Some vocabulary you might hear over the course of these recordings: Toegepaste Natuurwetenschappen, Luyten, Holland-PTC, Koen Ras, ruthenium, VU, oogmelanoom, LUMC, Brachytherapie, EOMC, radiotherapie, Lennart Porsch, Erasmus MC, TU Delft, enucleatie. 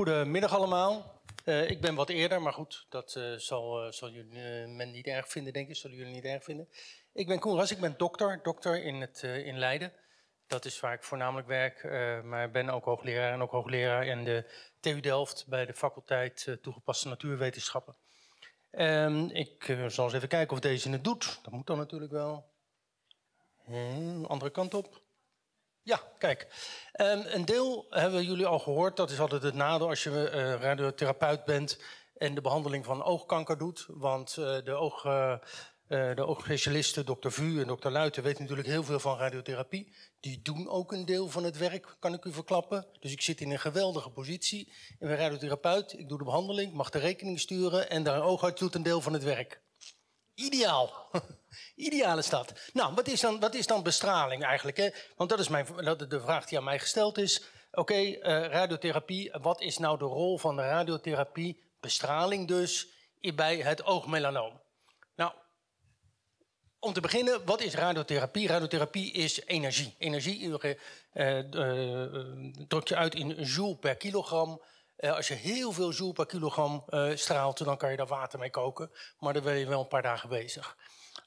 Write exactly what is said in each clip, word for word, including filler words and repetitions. Goedemiddag allemaal. Uh, ik ben wat eerder, maar goed, dat uh, zal, uh, zal jullie uh, men niet erg vinden, denk ik. Zullen jullie niet erg vinden. Ik ben Koen Ras, ik ben dokter, dokter in, het, uh, in Leiden. Dat is waar ik voornamelijk werk, uh, maar ben ook hoogleraar en ook hoogleraar in de T U Delft bij de faculteit uh, Toegepaste Natuurwetenschappen. Um, ik uh, zal eens even kijken of deze het doet. Dat moet dan natuurlijk wel. Hmm, andere kant op. Ja, kijk. Um, een deel hebben jullie al gehoord. Dat is altijd het nadeel als je uh, radiotherapeut bent en de behandeling van oogkanker doet. Want uh, de, oog, uh, uh, de oogspecialisten, dokter V U en dokter Luyten, weten natuurlijk heel veel van radiotherapie. Die doen ook een deel van het werk, kan ik u verklappen. Dus ik zit in een geweldige positie. Ik ben radiotherapeut, ik doe de behandeling, mag de rekening sturen en de oogarts doet een deel van het werk. Ideaal. Ideaal is dat. Nou, wat is dan, wat is dan bestraling eigenlijk? Hè? Want dat is mijn, dat de vraag die aan mij gesteld is. Oké, okay, uh, radiotherapie, wat is nou de rol van de radiotherapie, bestraling dus, bij het oogmelanoom? Nou, om te beginnen, wat is radiotherapie? Radiotherapie is energie. Energie uh, uh, druk je uit in joule per kilogram. Uh, als je heel veel joule per kilogram uh, straalt, dan kan je daar water mee koken. Maar dan ben je wel een paar dagen bezig.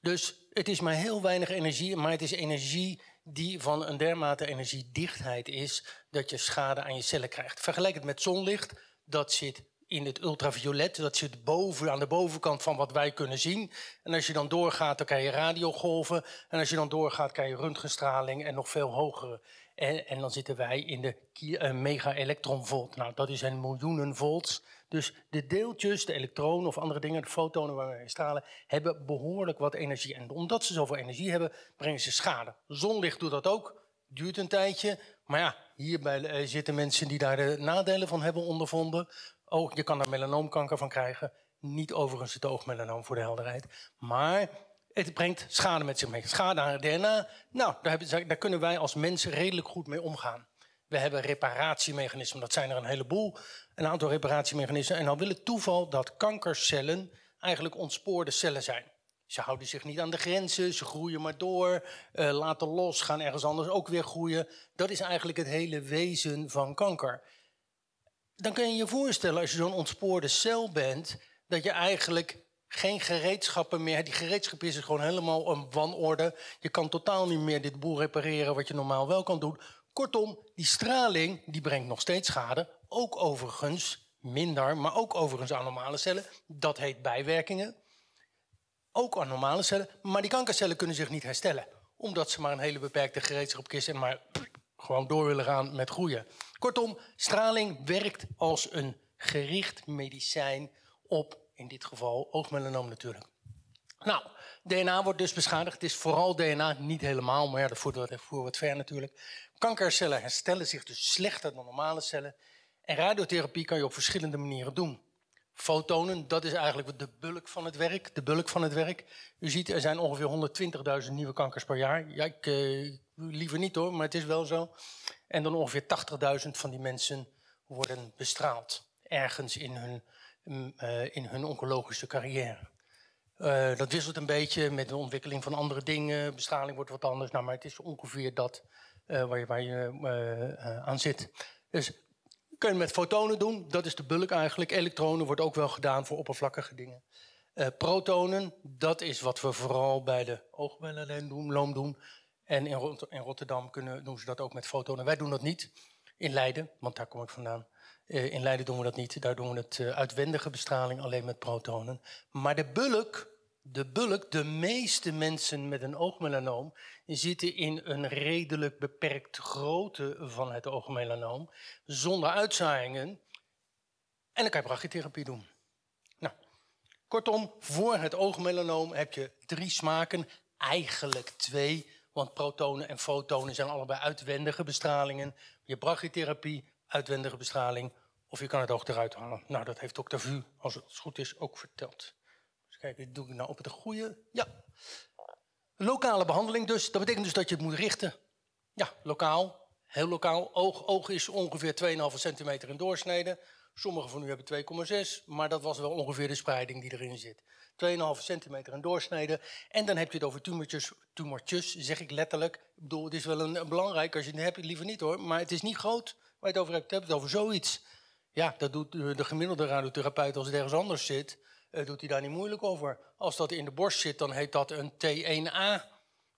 Dus het is maar heel weinig energie, maar het is energie die van een dermate energiedichtheid is dat je schade aan je cellen krijgt. Vergelijk het met zonlicht, dat zit in het ultraviolet, dat zit boven, aan de bovenkant van wat wij kunnen zien. En als je dan doorgaat, dan krijg je radiogolven. En als je dan doorgaat, krijg je röntgenstraling en nog veel hogere. En, en dan zitten wij in de uh, mega-elektronvolt. Nou, dat is een miljoenen volts. Dus de deeltjes, de elektronen of andere dingen, de fotonen waar wij stralen, hebben behoorlijk wat energie. En omdat ze zoveel energie hebben, brengen ze schade. Zonlicht doet dat ook. Duurt een tijdje. Maar ja, hierbij uh, zitten mensen die daar de nadelen van hebben ondervonden. Oh, je kan daar melanoomkanker van krijgen. Niet overigens het oogmelanoom voor de helderheid. Maar het brengt schade met zich mee. Schade aan het D N A. Nou, daar, hebben, daar kunnen wij als mensen redelijk goed mee omgaan. We hebben reparatiemechanismen. Dat zijn er een heleboel. Een aantal reparatiemechanismen. En dan wil het toeval dat kankercellen eigenlijk ontspoorde cellen zijn. Ze houden zich niet aan de grenzen. Ze groeien maar door. Uh, laten los. Gaan ergens anders ook weer groeien. Dat is eigenlijk het hele wezen van kanker. Dan kun je je voorstellen, als je zo'n ontspoorde cel bent, dat je eigenlijk geen gereedschappen meer hebt. Die gereedschap is gewoon helemaal een wanorde. Je kan totaal niet meer dit boel repareren wat je normaal wel kan doen. Kortom, die straling die brengt nog steeds schade. Ook overigens minder, maar ook overigens aan normale cellen. Dat heet bijwerkingen. Ook aan normale cellen. Maar die kankercellen kunnen zich niet herstellen. Omdat ze maar een hele beperkte gereedschapkist en maar gewoon door willen gaan met groeien. Kortom, straling werkt als een gericht medicijn op, in dit geval, oogmelanoom natuurlijk. Nou, D N A wordt dus beschadigd. Het is vooral D N A, niet helemaal, maar ja, dat voert wat, voert wat ver natuurlijk. Kankercellen herstellen zich dus slechter dan normale cellen. En radiotherapie kan je op verschillende manieren doen. Fotonen, dat is eigenlijk de bulk van het werk. De bulk van het werk. U ziet, er zijn ongeveer honderdtwintigduizend nieuwe kankers per jaar. Ja, ik, eh, liever niet hoor, maar het is wel zo. En dan ongeveer tachtigduizend van die mensen worden bestraald. Ergens in hun, uh, in hun oncologische carrière. Uh, dat wisselt een beetje met de ontwikkeling van andere dingen. Bestraling wordt wat anders. Nou, maar het is ongeveer dat uh, waar je, waar je uh, uh, aan zit. Dus kun je met fotonen doen. Dat is de bulk eigenlijk. Elektronen wordt ook wel gedaan voor oppervlakkige dingen. Uh, protonen, dat is wat we vooral bij de oogmelanoom doen. En in, Rot in Rotterdam kunnen, doen ze dat ook met fotonen. Wij doen dat niet in Leiden, want daar kom ik vandaan. Uh, in Leiden doen we dat niet. Daar doen we het uh, uitwendige bestraling alleen met protonen. Maar de bulk, de bulk, de meeste mensen met een oogmelanoom zitten in een redelijk beperkt grootte van het oogmelanoom, zonder uitzaaiingen. En dan kan je brachytherapie doen. Nou, kortom, voor het oogmelanoom heb je drie smaken, eigenlijk twee. Want protonen en fotonen zijn allebei uitwendige bestralingen. Je brachytherapie, uitwendige bestraling. Of je kan het oog eruit halen. Nou, dat heeft dokter V U, als het goed is, ook verteld. Dus kijk, dit doe ik nou op het goede. Ja. Lokale behandeling dus. Dat betekent dus dat je het moet richten. Ja, lokaal. Heel lokaal. Oog, oog is ongeveer twee komma vijf centimeter in doorsnede. Sommigen van u hebben twee komma zes, maar dat was wel ongeveer de spreiding die erin zit. twee komma vijf centimeter in doorsnede. En dan heb je het over tumortjes, tumortjes, zeg ik letterlijk. Ik bedoel, het is wel een, een belangrijk, als je het hebt, liever niet hoor. Maar het is niet groot waar je het over hebt, je hebt het over zoiets. Ja, dat doet de gemiddelde radiotherapeut als het ergens anders zit. Uh, doet hij daar niet moeilijk over. Als dat in de borst zit, dan heet dat een T één A.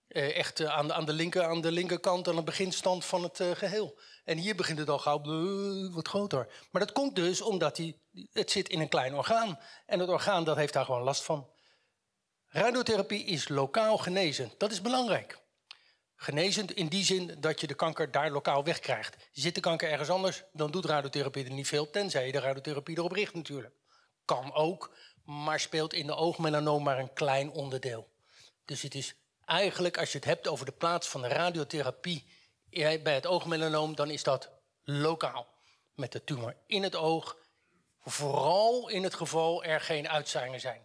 Uh, echt uh, aan, de, aan, de linker, aan de linkerkant, aan het beginstand van het uh, geheel. En hier begint het al gauw uh, wat groter. Maar dat komt dus omdat die, het zit in een klein orgaan. En het orgaan dat heeft daar gewoon last van. Radiotherapie is lokaal genezen. Dat is belangrijk. Genezend in die zin dat je de kanker daar lokaal wegkrijgt. Zit de kanker ergens anders, dan doet radiotherapie er niet veel. Tenzij je de radiotherapie erop richt natuurlijk. Kan ook, maar speelt in de oogmelanoom maar een klein onderdeel. Dus het is eigenlijk, als je het hebt over de plaats van de radiotherapie bij het oogmelanoom, dan is dat lokaal. Met de tumor in het oog. Vooral in het geval er geen uitzaaiingen zijn.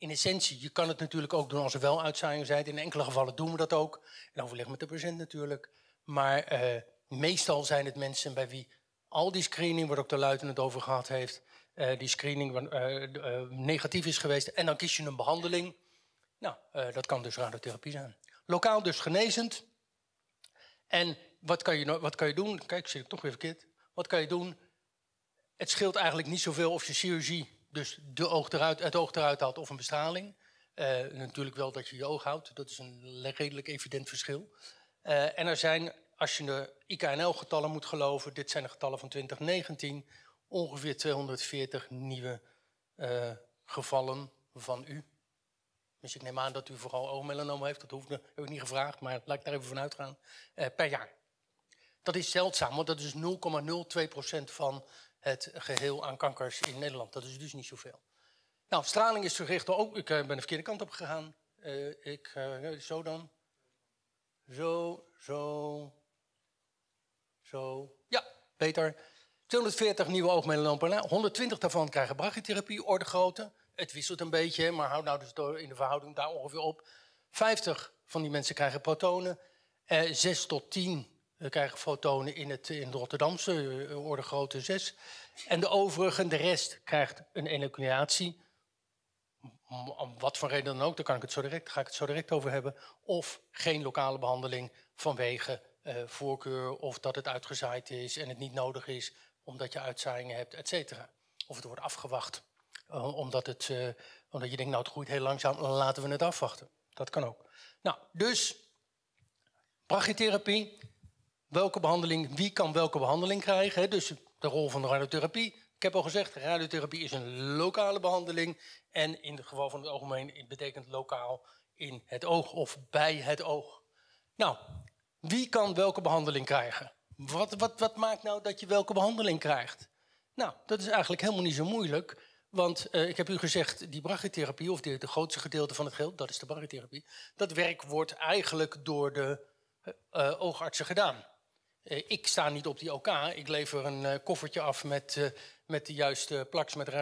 In essentie, je kan het natuurlijk ook doen als er wel uitzaaiingen zijn. In enkele gevallen doen we dat ook. In overleg met de patiënt natuurlijk. Maar uh, meestal zijn het mensen bij wie al die screening, waar ook de Luyten het over gehad heeft, uh, die screening uh, uh, negatief is geweest. En dan kies je een behandeling. Nou, uh, dat kan dus radiotherapie zijn. Lokaal dus genezend. En wat kan je, wat kan je doen? Kijk, zit ik toch weer verkeerd. Wat kan je doen? Het scheelt eigenlijk niet zoveel of je chirurgie, dus de oog eruit, het oog eruit haalt of een bestraling. Uh, natuurlijk wel dat je je oog houdt. Dat is een redelijk evident verschil. Uh, en er zijn, als je de I K N L-getallen moet geloven, dit zijn de getallen van twintig negentien... ongeveer tweehonderdveertig nieuwe uh, gevallen van u. Dus ik neem aan dat u vooral oogmelanoom heeft. Dat hoeft, heb ik niet gevraagd, maar laat ik daar even van uitgaan. Uh, per jaar. Dat is zeldzaam, want dat is nul komma nul twee procent van het geheel aan kankers in Nederland. Dat is dus niet zoveel. Nou, straling is gericht door ook. Ik uh, ben de verkeerde kant op gegaan. Uh, ik, uh, zo dan. Zo, zo. Zo. Ja, beter. tweehonderdveertig nieuwe oogmelanoom per jaar. honderdtwintig daarvan krijgen brachytherapie, orde grootte. Het wisselt een beetje, maar houd nou dus door in de verhouding daar ongeveer op. vijftig van die mensen krijgen protonen. Uh, zes tot tien. We krijgen fotonen in het in de Rotterdamse uh, orde grootte zes. En de overigen, de rest, krijgt een enucleatie. Om wat voor reden dan ook, daar kan ik het zo direct, ga ik het zo direct over hebben. Of geen lokale behandeling vanwege uh, voorkeur of dat het uitgezaaid is en het niet nodig is omdat je uitzaaiingen hebt, et cetera. Of het wordt afgewacht. Uh, omdat, het, uh, omdat je denkt, nou het groeit heel langzaam, laten we het afwachten. Dat kan ook. Nou, dus brachytherapie. Welke behandeling, wie kan welke behandeling krijgen? Hè? Dus de rol van de radiotherapie. Ik heb al gezegd, radiotherapie is een lokale behandeling. En in het geval van het algemeen betekent lokaal in het oog of bij het oog. Nou, wie kan welke behandeling krijgen? Wat, wat, wat maakt nou dat je welke behandeling krijgt? Nou, dat is eigenlijk helemaal niet zo moeilijk. Want uh, ik heb u gezegd, die brachytherapie, of de, de grootste gedeelte van het geheel, dat is de brachytherapie. Dat werk wordt eigenlijk door de uh, oogartsen gedaan. Ik sta niet op die O K, ik lever een uh, koffertje af met, uh, met de juiste plaks met uh,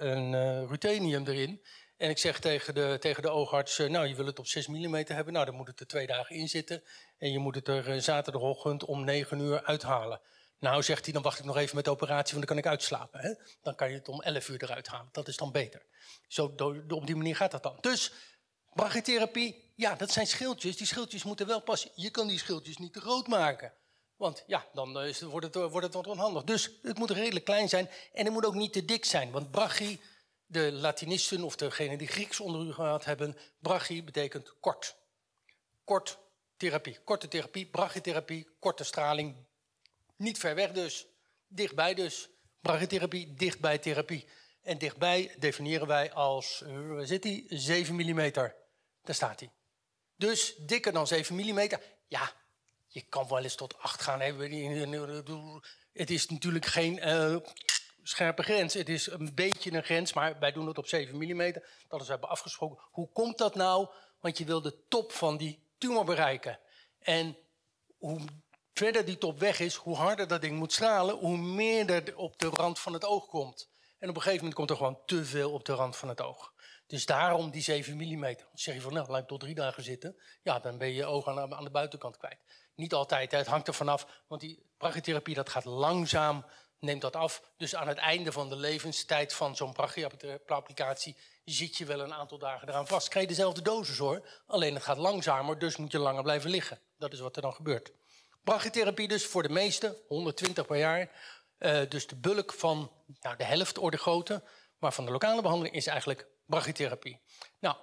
een uh, ruthenium erin. En ik zeg tegen de, tegen de oogarts, uh, nou je wil het op zes millimeter hebben, nou dan moet het er twee dagen in zitten. En je moet het er uh, zaterdagochtend om negen uur uithalen. Nou zegt hij, dan wacht ik nog even met de operatie, want dan kan ik uitslapen. Hè? Dan kan je het om elf uur eruit halen, dat is dan beter. Zo, do, do, op die manier gaat dat dan. Dus, brachytherapie, ja dat zijn schildjes, die schildjes moeten wel passen. Je kan die schildjes niet te groot maken. Want ja, dan is het, wordt, het, wordt het wat onhandig. Dus het moet redelijk klein zijn en het moet ook niet te dik zijn. Want brachy, de Latinisten of degenen die Grieks onder u gehad hebben, brachy betekent kort. Kort therapie, korte therapie, brachytherapie, korte straling. Niet ver weg dus, dichtbij dus. Brachytherapie, dichtbij therapie. En dichtbij definiëren wij als, waar zit die? zeven millimeter. Daar staat hij. Dus dikker dan zeven millimeter, ja. Je kan wel eens tot acht gaan. Het is natuurlijk geen uh, scherpe grens. Het is een beetje een grens, maar wij doen het op zeven millimeter. Dat is we hebben afgesproken. Hoe komt dat nou? Want je wil de top van die tumor bereiken. En hoe verder die top weg is, hoe harder dat ding moet stralen, hoe meer er op de rand van het oog komt. En op een gegeven moment komt er gewoon te veel op de rand van het oog. Dus daarom die zeven millimeter. Dan zeg je van, nou, laat ik tot drie dagen zitten. Ja, dan ben je je oog aan, aan de buitenkant kwijt. Niet altijd, hè. Het hangt er vanaf, want die brachytherapie dat gaat langzaam, neemt dat af. Dus aan het einde van de levenstijd van zo'n brachyapplicatie zit je wel een aantal dagen eraan vast. Krijg je dezelfde dosis hoor, alleen het gaat langzamer, dus moet je langer blijven liggen. Dat is wat er dan gebeurt. Brachytherapie dus voor de meesten, honderdtwintig per jaar. Uh, dus de bulk van nou, de helft orde grootte, maar van de lokale behandeling is eigenlijk brachytherapie. Nou,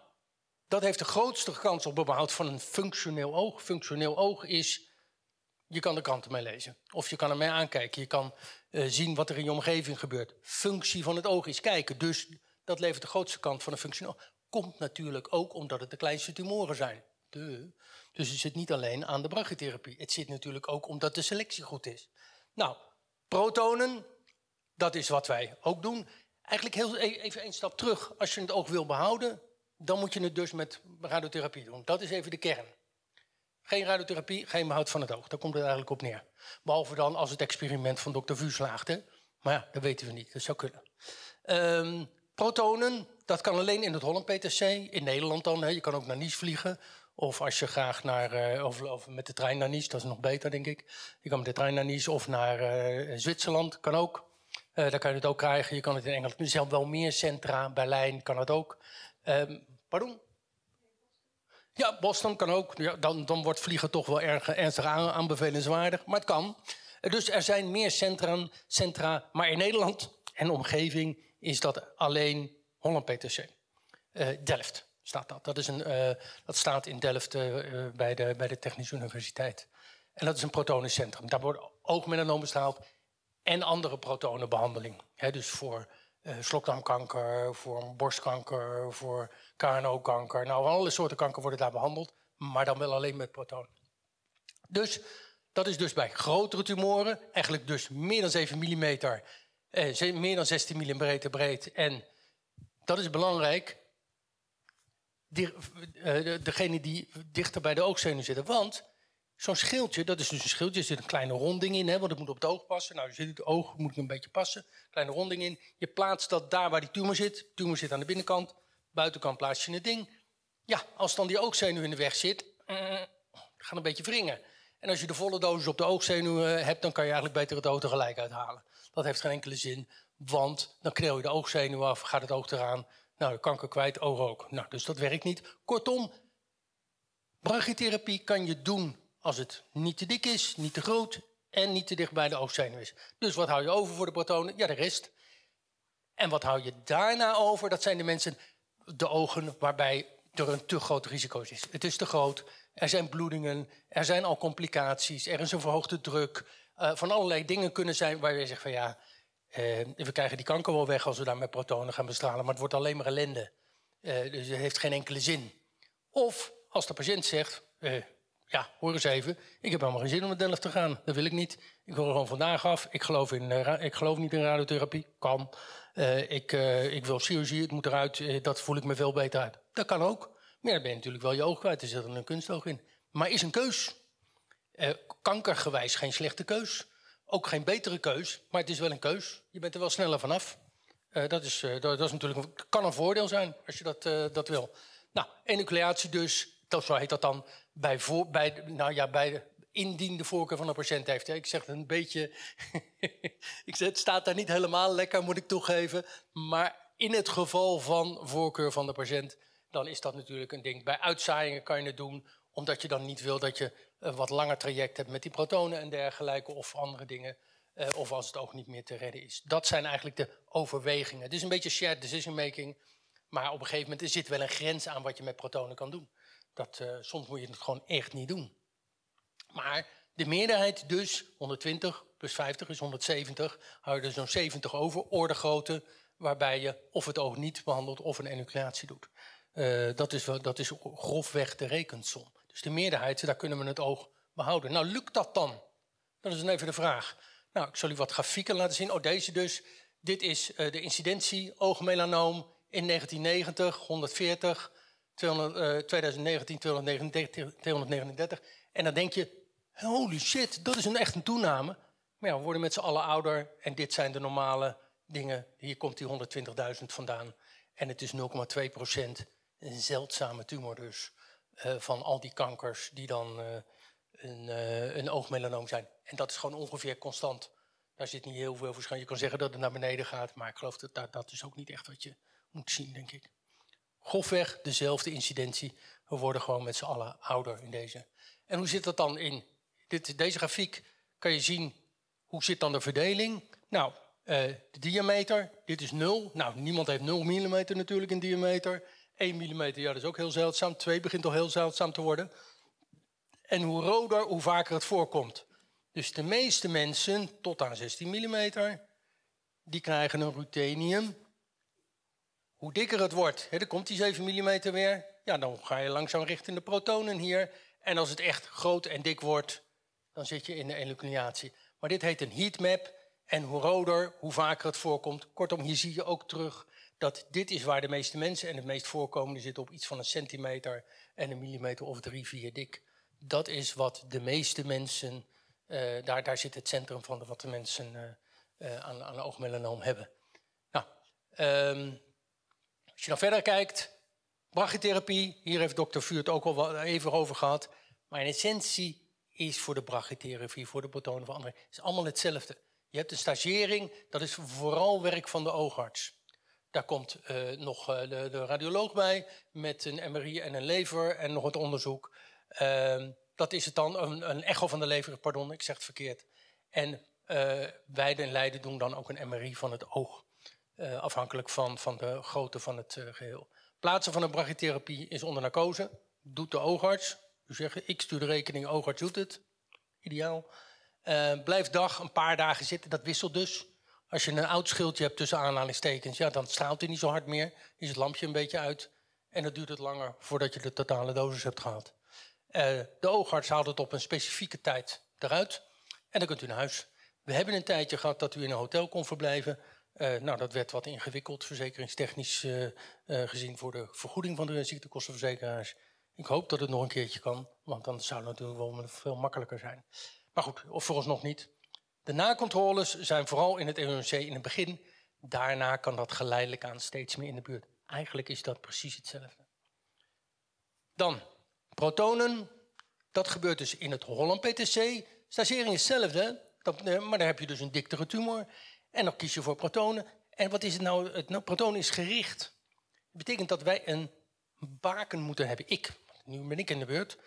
dat heeft de grootste kans op behoud van een functioneel oog. Functioneel oog is, je kan de kranten mee lezen. Of je kan ermee aankijken. Je kan uh, zien wat er in je omgeving gebeurt. Functie van het oog is kijken. Dus dat levert de grootste kant van een functioneel oog. Komt natuurlijk ook omdat het de kleinste tumoren zijn. Duh. Dus het zit niet alleen aan de brachytherapie. Het zit natuurlijk ook omdat de selectie goed is. Nou, protonen, dat is wat wij ook doen. Eigenlijk heel, even één stap terug. Als je het oog wil behouden, dan moet je het dus met radiotherapie doen. Dat is even de kern. Geen radiotherapie, geen behoud van het oog. Daar komt het eigenlijk op neer. Behalve dan als het experiment van dokter Vu slaagt. Hè? Maar ja, dat weten we niet. Dat zou kunnen. Um, protonen, dat kan alleen in het Holland-P T C. In Nederland dan. Hè? Je kan ook naar Nice vliegen. Of als je graag naar, uh, of, of met de trein naar Nice. Dat is nog beter, denk ik. Je kan met de trein naar Nice of naar uh, Zwitserland. Kan ook. Uh, daar kan je het ook krijgen. Je kan het in Engeland. Er zijn wel meer centra. Berlijn kan het ook. Um, pardon? Ja, Boston kan ook. Ja, dan, dan wordt vliegen toch wel erg ernstig aan, aanbevelenswaardig. Maar het kan. Dus er zijn meer centra, centra. Maar in Nederland en omgeving is dat alleen Holland-P T C. Uh, Delft staat dat. Dat, is een, uh, dat staat in Delft uh, bij, de, bij de Technische Universiteit. En dat is een protonencentrum. Daar wordt oogmelanoom bestraald en andere protonenbehandeling. He, dus voor uh, slokdarmkanker, voor borstkanker, voor K N O-kanker. Nou, alle soorten kanker worden daar behandeld, maar dan wel alleen met protonen. Dus dat is dus bij grotere tumoren, eigenlijk dus meer dan zeven millimeter, eh, meer dan zestien millimeter breed. En dat is belangrijk, die, uh, degene die dichter bij de oogzenuw zitten. Want zo'n schildje, dat is dus een schildje, er zit een kleine ronding in, hè, want het moet op het oog passen. Nou, je zit het oog, moet een beetje passen, kleine ronding in. Je plaatst dat daar waar die tumor zit, de tumor zit aan de binnenkant. Buitenkant plaats je het ding. Ja, als dan die oogzenuw in de weg zit, uh, gaan een beetje wringen. En als je de volle dosis op de oogzenuw hebt, dan kan je eigenlijk beter het oog tegelijk uithalen. Dat heeft geen enkele zin, want dan knel je de oogzenuw af, gaat het oog eraan. Nou, de kanker kwijt, oog ook. Nou, dus dat werkt niet. Kortom, brachytherapie kan je doen als het niet te dik is, niet te groot en niet te dicht bij de oogzenuw is. Dus wat hou je over voor de protonen? Ja, de rest. En wat hou je daarna over? Dat zijn de mensen... de ogen waarbij er een te groot risico is. Het is te groot, er zijn bloedingen, er zijn al complicaties... er is een verhoogde druk, uh, van allerlei dingen kunnen zijn... waar je zegt van ja, uh, we krijgen die kanker wel weg... als we daar met protonen gaan bestralen, maar het wordt alleen maar ellende. Uh, dus het heeft geen enkele zin. Of als de patiënt zegt, uh, ja, hoor eens even... ik heb helemaal geen zin om naar Delft te gaan, dat wil ik niet. Ik wil er gewoon vandaag af, ik geloof, in, uh, ik geloof niet in radiotherapie, kan... Uh, ik, uh, ik wil chirurgie, het moet eruit, uh, dat voel ik me veel beter uit. Dat kan ook. Maar dan ben je natuurlijk wel je oog kwijt, er zit er een kunstoog in. Maar is een keus. Uh, kankergewijs geen slechte keus. Ook geen betere keus, maar het is wel een keus. Je bent er wel sneller vanaf. Uh, dat, is, uh, dat, dat is natuurlijk een, kan een voordeel zijn, als je dat, uh, dat wil. Nou, enucleatie dus, dat, zo heet dat dan, bij, voor, bij, nou ja, bij de... indien de voorkeur van de patiënt heeft. Ik zeg het een beetje... ik zeg, het staat daar niet helemaal lekker, moet ik toegeven. Maar in het geval van voorkeur van de patiënt... dan is dat natuurlijk een ding. Bij uitzaaiingen kan je het doen... omdat je dan niet wil dat je een wat langer traject hebt... met die protonen en dergelijke of andere dingen. Eh, of als het ook niet meer te redden is. Dat zijn eigenlijk de overwegingen. Het is een beetje shared decision making. Maar op een gegeven moment er zit wel een grens aan... wat je met protonen kan doen. Dat, eh, soms moet je het gewoon echt niet doen. Maar de meerderheid dus, honderdtwintig plus vijftig is honderdzeventig, hou je er zo'n zeventig over, ordegrootte, waarbij je of het oog niet behandelt of een enucleatie doet. Uh, dat is, dat is grofweg de rekensom. Dus de meerderheid, daar kunnen we het oog behouden. Nou, lukt dat dan? Dat is dan even de vraag. Nou, ik zal u wat grafieken laten zien. Oh, deze dus. Dit is uh, de incidentie, oogmelanoom in negentien negentig, honderdveertig, tweehonderd, uh, twintig negentien, tweehonderdnegenendertig, tweehonderdnegenendertig. En dan denk je, holy shit, dat is een, echt een toename. Maar ja, we worden met z'n allen ouder en dit zijn de normale dingen. Hier komt die honderdtwintigduizend vandaan. En het is nul komma twee procent, een zeldzame tumor dus... Uh, van al die kankers die dan uh, een, uh, een oogmelanoom zijn. En dat is gewoon ongeveer constant. Daar zit niet heel veel verschil. Je kan zeggen dat het naar beneden gaat, maar ik geloof dat dat, dat is ook niet echt wat je moet zien, denk ik. Grofweg dezelfde incidentie. We worden gewoon met z'n allen ouder in deze. En hoe zit dat dan in? Dit, deze grafiek kan je zien, hoe zit dan de verdeling? Nou, uh, de diameter, dit is nul. Nou, niemand heeft nul millimeter natuurlijk in diameter. één millimeter, ja, dat is ook heel zeldzaam. twee begint al heel zeldzaam te worden. En hoe roder, hoe vaker het voorkomt. Dus de meeste mensen, tot aan zestien millimeter, die krijgen een ruthenium. Hoe dikker het wordt, hè, dan komt die zeven millimeter weer. Ja, dan ga je langzaam richting de protonen hier. En als het echt groot en dik wordt, dan zit je in de enucleatie. Maar dit heet een heatmap. En hoe roder, hoe vaker het voorkomt. Kortom, hier zie je ook terug dat dit is waar de meeste mensen en het meest voorkomende zitten op iets van een centimeter en een millimeter of drie, vier dik. Dat is wat de meeste mensen, uh, daar, daar zit het centrum van wat de mensen uh, uh, aan, aan oogmelanoom hebben. Nou, um, als je dan verder kijkt, brachytherapie, hier heeft dokter Vuurt ook al even over gehad. Maar in essentie is voor de brachytherapie, voor de protonen van anderen, is allemaal hetzelfde. Je hebt een stagering, dat is vooral werk van de oogarts. Daar komt uh, nog uh, de, de radioloog bij met een M R I en een lever en nog het onderzoek. Uh, dat is het dan, een, een echo van de lever, pardon, ik zeg het verkeerd. En uh, wij in Leiden doen dan ook een M R I van het oog. Uh, afhankelijk van, van de grootte van het uh, geheel. Plaatsen van een brachytherapie is onder narcose. Doet de oogarts. U zegt, ik stuur de rekening, oogarts doet het. Ideaal. Uh, blijf dag, een paar dagen zitten, dat wisselt dus. Als je een oud schildje hebt tussen aanhalingstekens, ja, dan straalt hij niet zo hard meer. Is het lampje een beetje uit. En dan duurt het langer voordat je de totale dosis hebt gehad. Uh, de oogarts haalt het op een specifieke tijd eruit. En dan kunt u naar huis. We hebben een tijdje gehad dat u in een hotel kon verblijven. Uh, nou, dat werd wat ingewikkeld, verzekeringstechnisch uh, uh, gezien, voor de vergoeding van de ziektekostenverzekeraars. Ik hoop dat het nog een keertje kan, want dan zou het natuurlijk wel veel makkelijker zijn. Maar goed, of vooralsnog niet. De nakontroles zijn vooral in het E O M C in het begin. Daarna kan dat geleidelijk aan steeds meer in de buurt. Eigenlijk is dat precies hetzelfde. Dan, protonen. Dat gebeurt dus in het Holland-P T C. Stagering is hetzelfde, dat, maar daar heb je dus een diktere tumor. En dan kies je voor protonen. En wat is het nou? Het nou, protonen is gericht. Dat betekent dat wij een baken moeten hebben. Ik, nu ben ik in de beurt.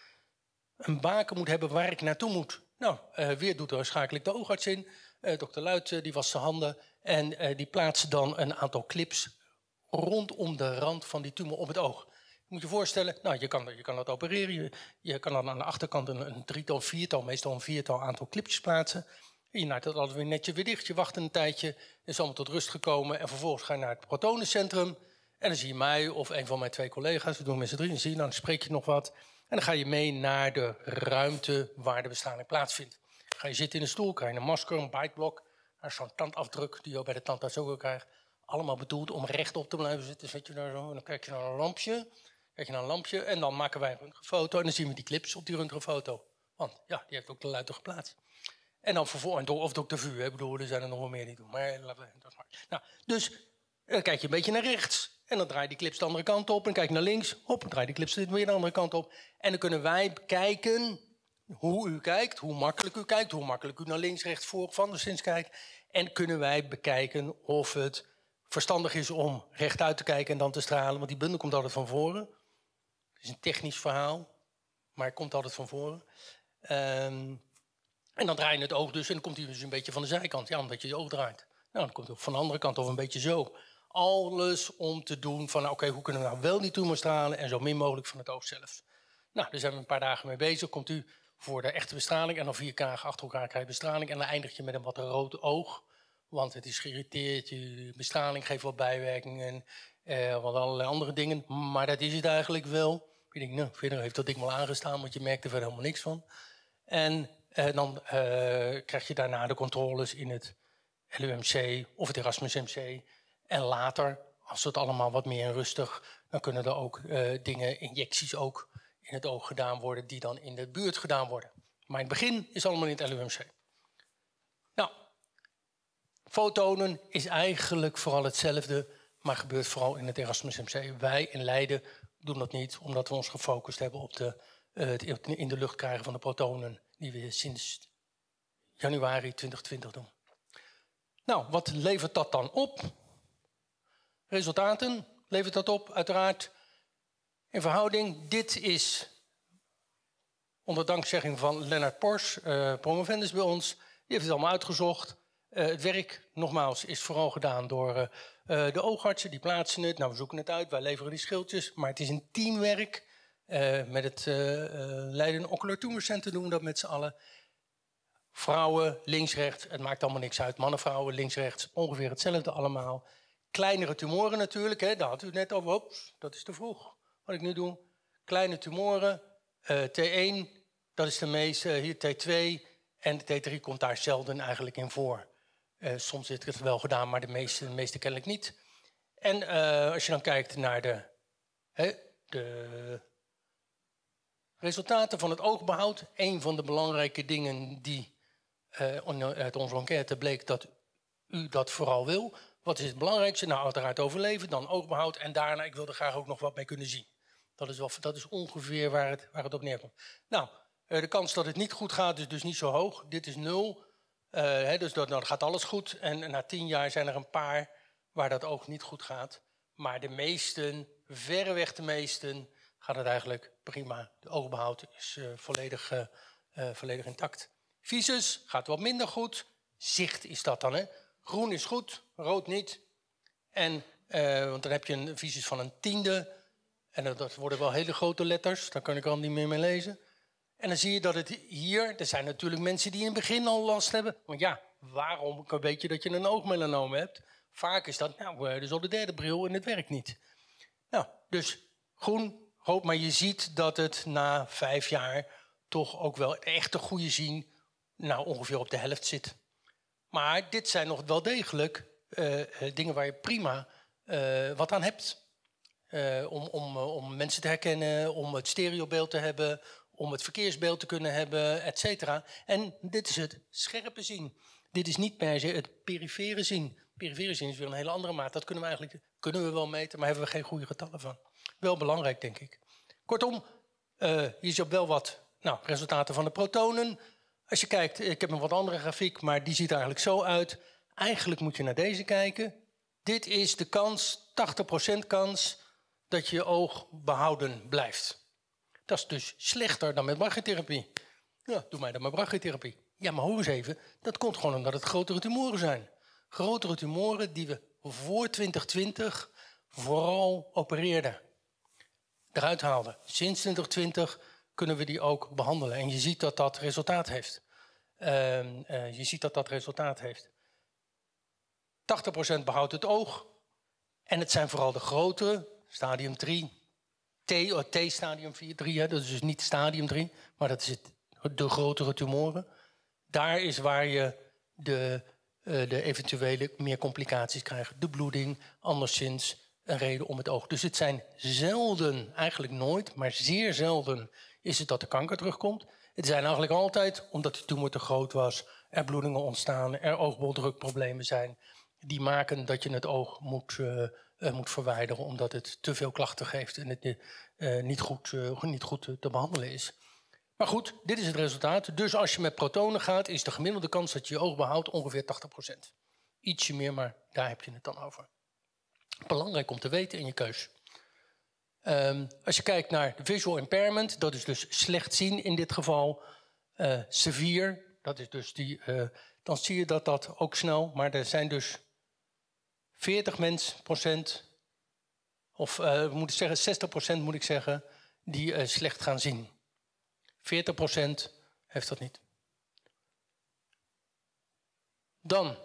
Een baken moet hebben waar ik naartoe moet. Nou, uh, weer doet er schakelijk de oogarts in. Uh, dokter Luyten, die was zijn handen. En uh, die plaatst dan een aantal clips rondom de rand van die tumor op het oog. Je moet je voorstellen, nou, je, kan, je kan dat opereren. Je, je kan dan aan de achterkant een, een drietal, viertal, meestal een viertal aantal clipjes plaatsen. Je naait dat altijd weer netje weer dicht. Je wacht een tijdje, is allemaal tot rust gekomen. En vervolgens ga je naar het protonencentrum. En dan zie je mij of een van mijn twee collega's. We doen met z'n drieën, zie je, dan spreek je nog wat. En dan ga je mee naar de ruimte waar de bestraling plaatsvindt. Dan ga je zitten in een stoel, krijg je een masker, een biteblok. Dat is zo'n tandafdruk die je ook bij de tandarts ook krijgt. Allemaal bedoeld om rechtop te blijven zitten. Zet je daar zo, en dan kijk je naar een lampje. Kijk je naar een lampje en dan maken wij een röntgenfoto. En dan zien we die clips op die röntgenfoto. Want ja, die heeft ook de Luyten geplaatst. En dan vervolgens, of dokter Vu, ik bedoel, er zijn er nog wel meer die doen. Maar laten we dat maar. Nou, dus dan kijk je een beetje naar rechts. En dan draai je die clips de andere kant op. En kijk naar links. Hop, dan draai je die clips weer de andere kant op. En dan kunnen wij kijken hoe u kijkt, hoe makkelijk u kijkt, hoe makkelijk u naar links, rechts, voor of anderszins kijkt. En kunnen wij bekijken of het verstandig is om rechtuit te kijken en dan te stralen. Want die bundel komt altijd van voren. Het is een technisch verhaal, maar het komt altijd van voren. Ehm... Um, En dan draai je het oog dus en dan komt hij dus een beetje van de zijkant. Ja, omdat je je oog draait. Nou, dan komt hij ook van de andere kant of een beetje zo. Alles om te doen van, oké, hoe kunnen we nou wel die tumor stralen en zo min mogelijk van het oog zelf. Nou, daar zijn we een paar dagen mee bezig. Komt u voor de echte bestraling en dan vier kagen achter elkaar krijg je bestraling. En dan eindig je met een wat rood oog. Want het is geïrriteerd, je bestraling geeft wat bijwerkingen, eh, wat allerlei andere dingen. Maar dat is het eigenlijk wel. Ik denk, nou, verder heeft dat dikmaal aangestaan, want je merkt er verder helemaal niks van. En... En dan uh, krijg je daarna de controles in het L U M C of het Erasmus M C. En later, als het allemaal wat meer rustig, dan kunnen er ook uh, dingen, injecties ook in het oog gedaan worden, die dan in de buurt gedaan worden. Maar in het begin is allemaal in het L U M C. Nou, fotonen is eigenlijk vooral hetzelfde, maar gebeurt vooral in het Erasmus M C. Wij in Leiden doen dat niet, omdat we ons gefocust hebben op de, uh, het in de lucht krijgen van de protonen, die we sinds januari twintig twintig doen. Nou, wat levert dat dan op? Resultaten levert dat op, uiteraard. In verhouding, dit is onder dankzegging van Lennart Porsch, eh, promovendus bij ons. Die heeft het allemaal uitgezocht. Uh, het werk, nogmaals, is vooral gedaan door uh, de oogartsen. Die plaatsen het. Nou, we zoeken het uit. Wij leveren die schildjes. Maar het is een teamwerk. Uh, met het uh, uh, Leiden Ocular Tumor Center doen we dat met z'n allen. Vrouwen, links, rechts. Het maakt allemaal niks uit. Mannen, vrouwen, links, rechts. Ongeveer hetzelfde allemaal. Kleinere tumoren natuurlijk. Hè? Daar had u het net over. Ops, dat is te vroeg. Wat ik nu doe. Kleine tumoren. Uh, T één, dat is de meeste. Uh, hier T twee. En T drie komt daar zelden eigenlijk in voor. Uh, soms zit het wel gedaan, maar de meeste, de meeste kennelijk niet. En uh, als je dan kijkt naar de, hè, de resultaten van het oogbehoud. Een van de belangrijke dingen die uh, uit onze enquête bleek dat u dat vooral wil. Wat is het belangrijkste? Nou, uiteraard overleven, dan oogbehoud. En daarna, ik wil er graag ook nog wat mee kunnen zien. Dat is, wel, dat is ongeveer waar het, waar het op neerkomt. Nou, uh, de kans dat het niet goed gaat is dus niet zo hoog. Dit is nul. Uh, he, dus dat, nou, dat gaat alles goed. En na tien jaar zijn er een paar waar dat ook niet goed gaat. Maar de meesten, verreweg de meesten, gaat het eigenlijk prima. De oogbehoud is uh, volledig, uh, uh, volledig intact. Visus gaat wat minder goed. Zicht is dat dan. Hè? Groen is goed, rood niet. En, uh, want dan heb je een visus van een tiende. En dat, dat worden wel hele grote letters. Daar kan ik al niet meer mee lezen. En dan zie je dat het hier... Er zijn natuurlijk mensen die in het begin al last hebben. Want ja, waarom weet je dat je een oogmelanoom hebt? Vaak is dat, nou, er is al de derde bril en het werkt niet. Nou, dus groen, rood. Maar je ziet dat het na vijf jaar toch ook wel echt de goede zien... nou, ongeveer op de helft zit. Maar dit zijn nog wel degelijk uh, dingen waar je prima uh, wat aan hebt. Uh, om, om, om mensen te herkennen, om het stereobeeld te hebben... om het verkeersbeeld te kunnen hebben, et cetera. En dit is het scherpe zien. Dit is niet per se het perifere zien. Perifere zien is weer een hele andere maat. Dat kunnen we eigenlijk kunnen we wel meten, maar hebben we geen goede getallen van. Wel belangrijk, denk ik. Kortom, uh, hier zie je wel wat nou, resultaten van de protonen. Als je kijkt, ik heb een wat andere grafiek, maar die ziet er eigenlijk zo uit. Eigenlijk moet je naar deze kijken. Dit is de kans, tachtig procent kans, dat je je oog behouden blijft. Dat is dus slechter dan met brachytherapie. Ja, doe mij dan maar brachytherapie. Ja, maar hoor eens even, dat komt gewoon omdat het grotere tumoren zijn. Grotere tumoren die we voor twintig twintig vooral opereerden. Eruit haalden. Sinds twintig twintig kunnen we die ook behandelen. En je ziet dat dat resultaat heeft. Uh, uh, je ziet dat dat resultaat heeft. tachtig procent behoudt het oog. En het zijn vooral de grotere, stadium drie... T, stadium vier, drie, hè? Dat is dus niet stadium drie, maar dat is het, de grotere tumoren. Daar is waar je de, uh, de eventuele meer complicaties krijgt. De bloeding, anderszins een reden om het oog. Dus het zijn zelden, eigenlijk nooit, maar zeer zelden is het dat de kanker terugkomt. Het zijn eigenlijk altijd, omdat de tumor te groot was, er bloedingen ontstaan, er oogboldrukproblemen zijn. Die maken dat je het oog moet... Uh, Uh, moet verwijderen omdat het te veel klachten geeft en het uh, niet goed, uh, niet goed te behandelen is. Maar goed, dit is het resultaat. Dus als je met protonen gaat, is de gemiddelde kans dat je je oog behoudt ongeveer tachtig procent. Ietsje meer, maar daar heb je het dan over. Belangrijk om te weten in je keus. Um, als je kijkt naar visual impairment, dat is dus slecht zien in dit geval. Uh, severe, dat is dus die, uh, dan zie je dat dat ook snel, maar er zijn dus... veertig procent, of uh, moet ik zeggen, zestig procent moet ik zeggen, die uh, slecht gaan zien. veertig procent heeft dat niet. Dan,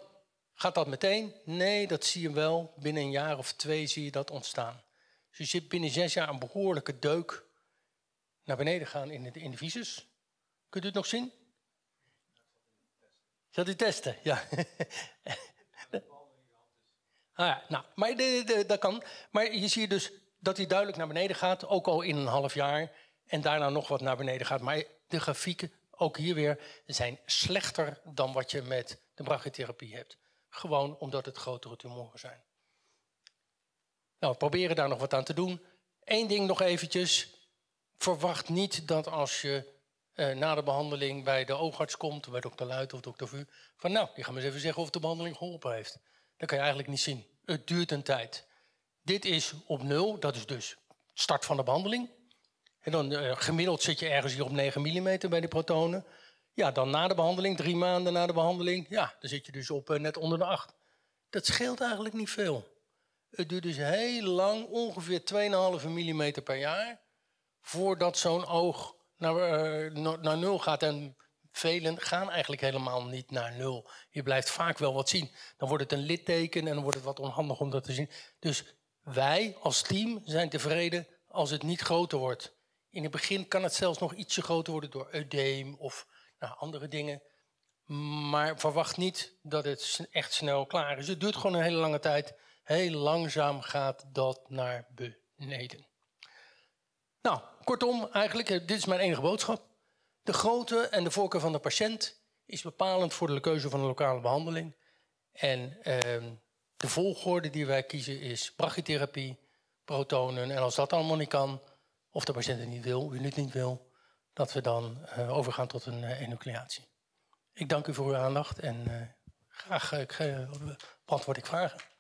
gaat dat meteen? Nee, dat zie je wel. Binnen een jaar of twee zie je dat ontstaan. Dus je zit binnen zes jaar een behoorlijke deuk naar beneden gaan in de, in de visus. Kunt u het nog zien? Zat u testen? Ja. Ah ja, nou, maar de, de, dat kan. Maar je ziet dus dat hij duidelijk naar beneden gaat, ook al in een half jaar. En daarna nog wat naar beneden gaat. Maar de grafieken, ook hier weer, zijn slechter dan wat je met de brachytherapie hebt. Gewoon omdat het grotere tumoren zijn. Nou, we proberen daar nog wat aan te doen. Eén ding nog eventjes. Verwacht niet dat als je eh, na de behandeling bij de oogarts komt, bij dokter Luyten of dokter Vu, van nou, die gaan maar eens even zeggen of de behandeling geholpen heeft. Dat kan je eigenlijk niet zien. Het duurt een tijd. Dit is op nul, dat is dus start van de behandeling. En dan uh, gemiddeld zit je ergens hier op negen millimeter bij de protonen. Ja, dan na de behandeling, drie maanden na de behandeling, ja, dan zit je dus op uh, net onder de acht. Dat scheelt eigenlijk niet veel. Het duurt dus heel lang, ongeveer twee komma vijf millimeter per jaar, voordat zo'n oog naar, uh, naar nul gaat. En velen gaan eigenlijk helemaal niet naar nul. Je blijft vaak wel wat zien. Dan wordt het een litteken en dan wordt het wat onhandig om dat te zien. Dus wij als team zijn tevreden als het niet groter wordt. In het begin kan het zelfs nog ietsje groter worden door eudeem of nou, andere dingen. Maar verwacht niet dat het echt snel klaar is. Het duurt gewoon een hele lange tijd. Heel langzaam gaat dat naar beneden. Nou, kortom, eigenlijk, dit is mijn enige boodschap. De grootte en de voorkeur van de patiënt is bepalend voor de keuze van de lokale behandeling. En eh, de volgorde die wij kiezen is brachytherapie, protonen. En als dat allemaal niet kan, of de patiënt het niet wil, u het niet wil, dat we dan eh, overgaan tot een eh, enucleatie. Ik dank u voor uw aandacht en eh, graag eh, beantwoord ik vragen.